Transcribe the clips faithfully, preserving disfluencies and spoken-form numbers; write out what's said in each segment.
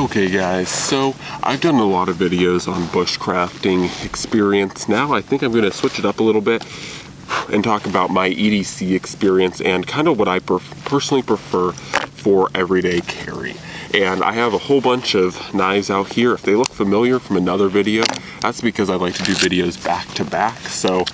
Okay guys, so I've done a lot of videos on bushcrafting experience. Now I think I'm going to switch it up a little bit and talk about my E D C experience and kind of what I per personally prefer for everyday carry. And I have a whole bunch of knives out here. If they look familiar from another video, that's because I like to do videos back to back. So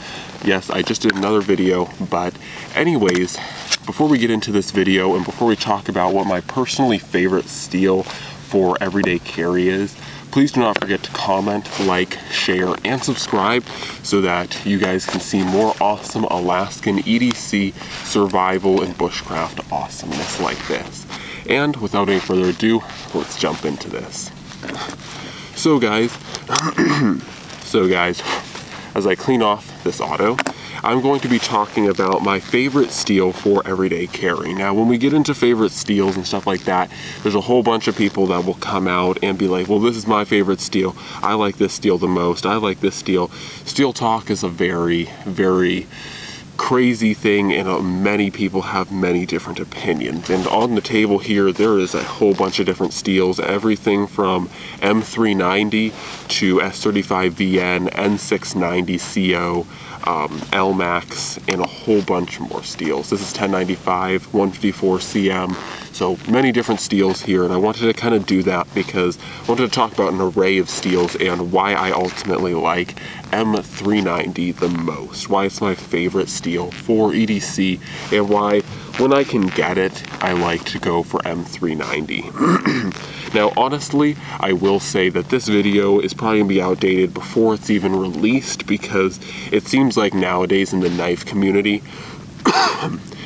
yes, I just did another video, but anyways, before we get into this video and before we talk about what my personally favorite steel for everyday carry is, please do not forget to comment, like, share, and subscribe so that you guys can see more awesome Alaskan E D C survival and bushcraft awesomeness like this. And without any further ado, let's jump into this. So guys, so guys, as I clean off this auto, I'm going to be talking about my favorite steel for everyday carry. Now, when we get into favorite steels and stuff like that, there's a whole bunch of people that will come out and be like, well, this is my favorite steel. I like this steel the most. I like this steel. Steel talk is a very, very crazy thing, and uh, many people have many different opinions. And on the table here, there is a whole bunch of different steels, everything from M three ninety to S thirty-five V N, N six ninety C O, um, Elmax, and a whole bunch more steels. This is ten ninety-five, one fifty-four C M, so many different steels here, and I wanted to kind of do that because I wanted to talk about an array of steels and why I ultimately like M three ninety the most, why it's my favorite steel for E D C, and why when I can get it, I like to go for M three ninety. Now, honestly, I will say that this video is probably gonna be outdated before it's even released, because it seems like nowadays in the knife community,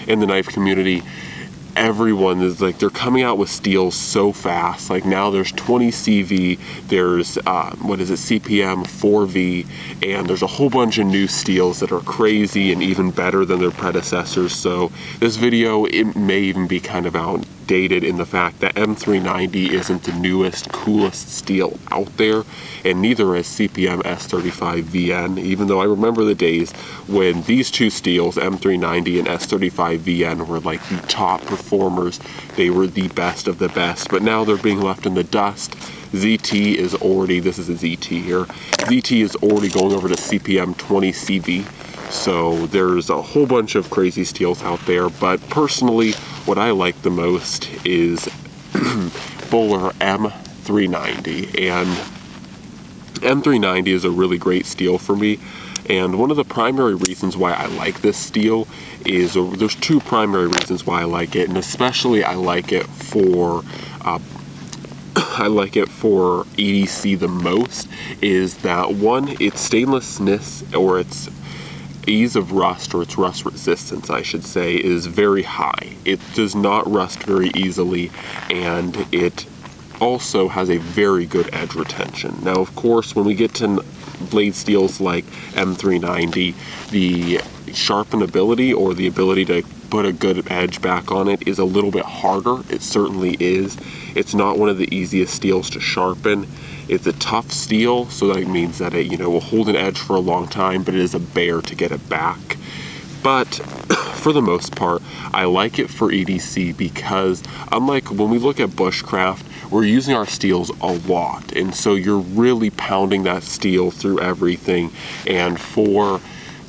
in the knife community, everyone is like, they're coming out with steels so fast. Like now there's twenty C V, there's uh, what is it, C P M four V, and there's a whole bunch of new steels that are crazy and even better than their predecessors. So this video, it may even be kind of outdated in the fact that M three ninety isn't the newest, coolest steel out there, and neither is C P M S thirty-five V N, even though I remember the days when these two steels, M three ninety and S thirty-five V N, were like the top performers. Performers. They were the best of the best, but now they're being left in the dust. Z T is already, this is a Z T here, Z T is already going over to C P M twenty C V, so there's a whole bunch of crazy steels out there, but personally, what I like the most is Böhler M three ninety, and M three ninety is a really great steel for me. And one of the primary reasons why I like this steel is, or there's two primary reasons why I like it, and especially I like it for, uh, I like it for E D C the most, is that one, its stainlessness, or its ease of rust, or its rust resistance, I should say, is very high. It does not rust very easily, and it also has a very good edge retention. Now, of course, when we get to blade steels like M three ninety, the sharpenability, or the ability to put a good edge back on it, is a little bit harder. It certainly is. It's not one of the easiest steels to sharpen. It's a tough steel, so that means that it, you know, will hold an edge for a long time, but it is a bear to get it back. But for the most part, I like it for E D C because, unlike when we look at bushcraft, we're using our steels a lot, and so you're really pounding that steel through everything. And for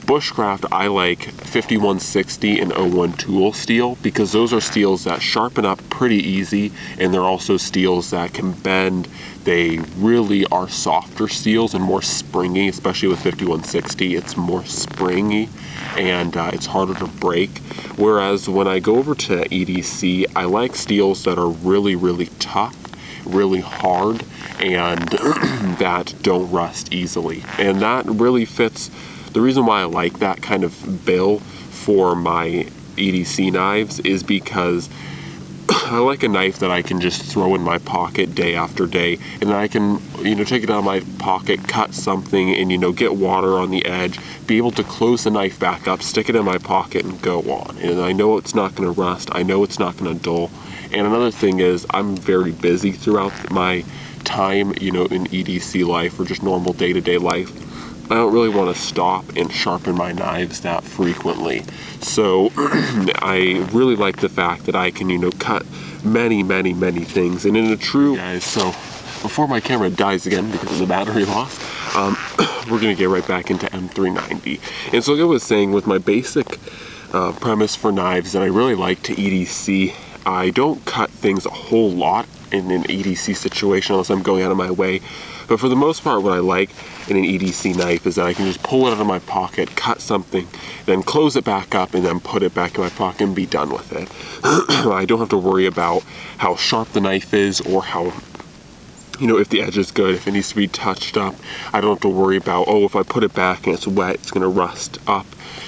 bushcraft, I like fifty-one sixty and oh one tool steel because those are steels that sharpen up pretty easy, and they're also steels that can bend. They really are softer steels and more springy, especially with fifty-one sixty. It's more springy, and uh, it's harder to break. Whereas when I go over to E D C, I like steels that are really, really tough, really hard, and that don't rust easily. And that really fits. The reason why I like that kind of bill for my E D C knives is because I like a knife that I can just throw in my pocket day after day, and then I can, you know, take it out of my pocket, cut something, and, you know, get water on the edge, be able to close the knife back up, stick it in my pocket, and go on. And I know it's not going to rust. I know it's not going to dull. And another thing is, I'm very busy throughout my time, you know, in E D C life, or just normal day-to-day life. I don't really want to stop and sharpen my knives that frequently. So I really like the fact that I can, you know, cut many, many, many things. And in a true, guys, so before my camera dies again because of the battery loss, um, we're gonna get right back into M three ninety. And so like I was saying, with my basic uh, premise for knives that I really like to E D C, I don't cut things a whole lot in an E D C situation unless I'm going out of my way. But for the most part, what I like in an E D C knife is that I can just pull it out of my pocket, cut something, then close it back up, and then put it back in my pocket and be done with it. I don't have to worry about how sharp the knife is or how, you know, if the edge is good, if it needs to be touched up. I don't have to worry about, oh, if I put it back and it's wet, it's gonna rust up,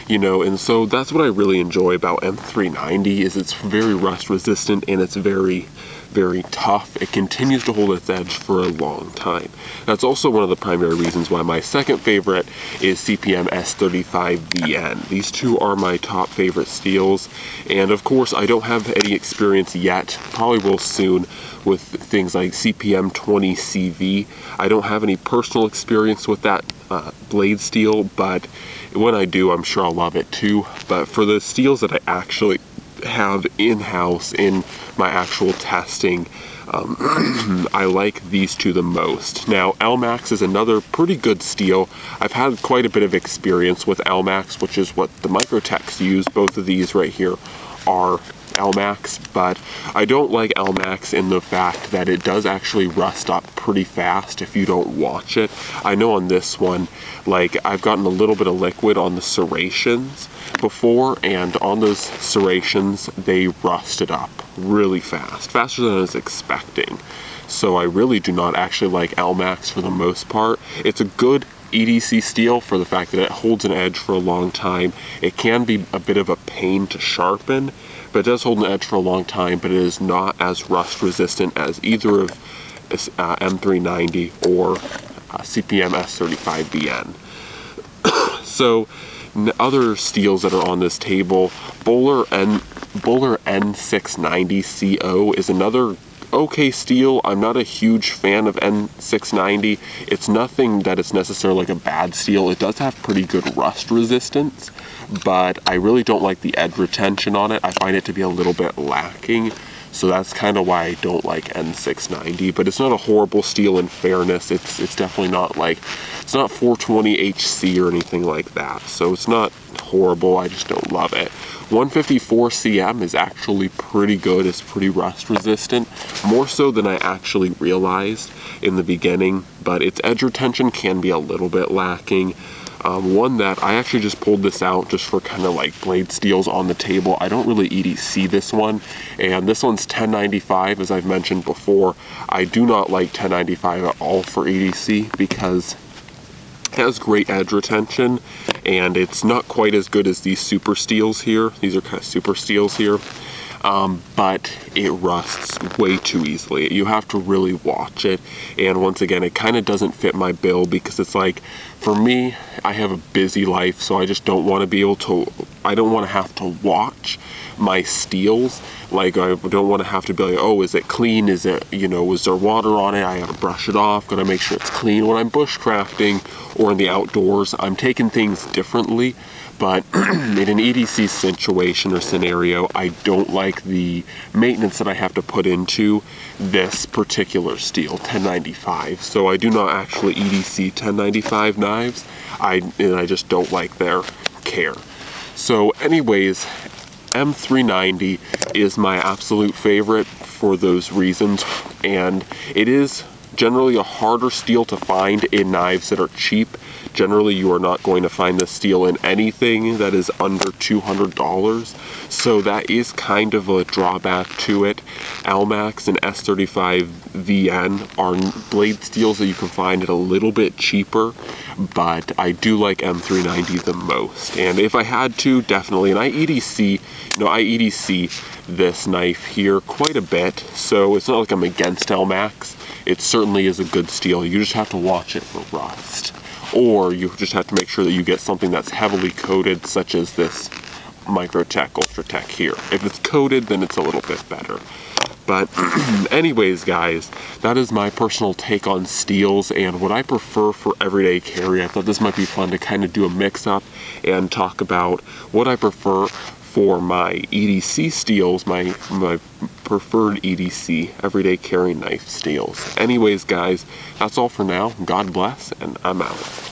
you know. And so that's what I really enjoy about M three ninety, is it's very rust resistant and it's very, very tough. It continues to hold its edge for a long time. That's also one of the primary reasons why my second favorite is C P M S thirty-five V N. These two are my top favorite steels, and of course I don't have any experience yet, probably will soon, with things like C P M twenty C V. I don't have any personal experience with that uh, blade steel, but when I do, I'm sure I'll love it too. But for the steels that I actually have in-house in my actual testing, um, I like these two the most. Now, Elmax is another pretty good steel. I've had quite a bit of experience with Elmax, which is what the Microtechs use. Both of these right here are Elmax, but I don't like Elmax in the fact that it does actually rust up pretty fast if you don't watch it. I know on this one, like, I've gotten a little bit of liquid on the serrations before, and on those serrations they rusted up really fast, faster than I was expecting. So I really do not actually like Elmax for the most part. It's a good E D C steel for the fact that it holds an edge for a long time. It can be a bit of a pain to sharpen, but it does hold an edge for a long time, but it is not as rust resistant as either of uh, M three ninety or uh, C P M S thirty-five V N. So other steels that are on this table, Böhler N, Böhler N six ninety C O is another okay steel. I'm not a huge fan of N six ninety. It's nothing that it's necessarily like a bad steel. It does have pretty good rust resistance, but I really don't like the edge retention on it. I find it to be a little bit lacking. So that's kind of why I don't like N six ninety, but it's not a horrible steel in fairness. It's it's definitely not like, it's not four twenty H C or anything like that. So it's not horrible, I just don't love it. one fifty-four C M is actually pretty good. It's pretty rust resistant, more so than I actually realized in the beginning, but its edge retention can be a little bit lacking. Um, one that I actually just pulled this out just for kind of like blade steels on the table. I don't really E D C this one, and this one's ten ninety-five, as I've mentioned before. I do not like ten ninety-five at all for E D C because it has great edge retention, and it's not quite as good as these super steels here. These are kind of super steels here. Um, but it rusts way too easily. You have to really watch it. And once again, it kind of doesn't fit my bill because it's like, for me, I have a busy life, so I just don't want to be able to, I don't want to have to watch my steels. Like, I don't want to have to be like, oh, is it clean? Is it, you know, was there water on it? I gotta brush it off, gotta make sure it's clean. When I'm bushcrafting or in the outdoors, I'm taking things differently. But in an E D C situation or scenario, I don't like the maintenance that I have to put into this particular steel, ten ninety-five. So I do not actually E D C ten ninety-five knives, I, and I just don't like their care. So anyways, M three ninety is my absolute favorite for those reasons, and it is generally a harder steel to find in knives that are cheap. Generally, you are not going to find this steel in anything that is under two hundred dollars, so that is kind of a drawback to it. Elmax and S thirty-five V N are blade steels that you can find at a little bit cheaper, but I do like M three ninety the most. And if I had to, definitely, and I E D C, you know, I E D C this knife here quite a bit, so it's not like I'm against Elmax. It certainly is a good steel. You just have to watch it for rust, or you just have to make sure that you get something that's heavily coated, such as this Microtech UltraTech here. If it's coated, then it's a little bit better. But anyways, guys, that is my personal take on steels and what I prefer for everyday carry. I thought this might be fun to kind of do a mix up and talk about what I prefer for my E D C steels, my, my preferred E D C everyday carry knife steels. Anyways, guys, that's all for now. God bless, and I'm out.